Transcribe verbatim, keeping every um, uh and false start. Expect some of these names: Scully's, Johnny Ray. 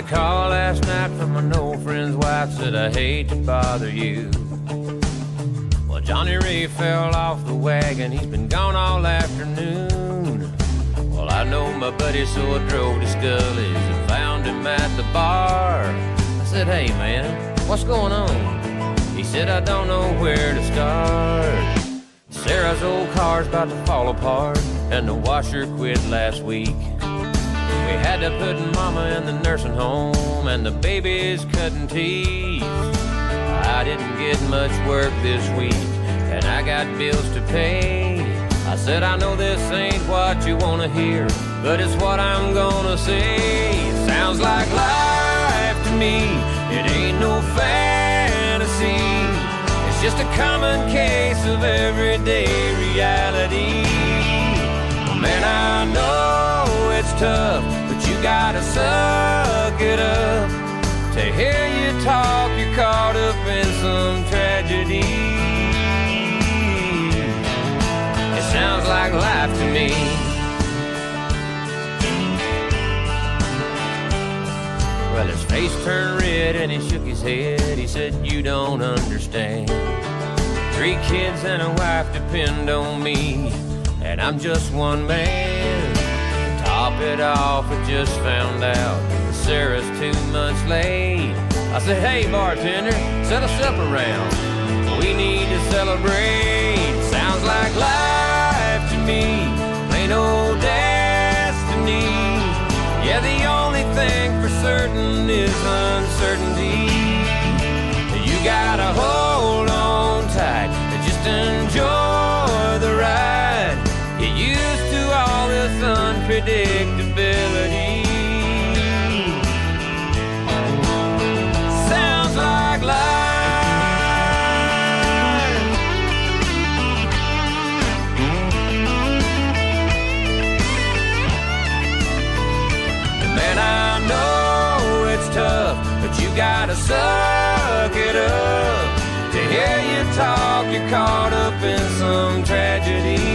a call last night from an old friend's wife, said I hate to bother you. Well, Johnny Ray fell off the wagon, he's been gone all afternoon. Well, I know my buddy, so I drove to Scully's and found him at the bar. I said, hey man, what's going on? He said, I don't know where to start. Sarah's old car's about to fall apart, and the washer quit last week. We had to put mama in the nursing home, and the baby's cutting teeth. I didn't get much work this week, and I got bills to pay. I said, I know this ain't what you wanna hear, but it's what I'm gonna say. It sounds like life to me, it ain't no fantasy. It's just a common case of everyday reality. Oh man, I know it's tough, but you gotta suck it up. To hear you talk, you're caught up in some tragedy. It sounds like life to me. Well, his face turned red and he shook his head. He said, you don't understand. Three kids and a wife depend on me, and I'm just one man. Top it off, I just found out that Sarah's two months late. I said, hey bartender, set us up around, we need to celebrate. Sounds like life to me, plain old destiny. Yeah, the only thing for certain is uncertainty. You gotta hold on tight and just enjoy the ride. Get used to all this unpredictability. Sounds like life. Man, I know it's tough, but you gotta suck it up. To hear you talk, you're caught up in some tragedy.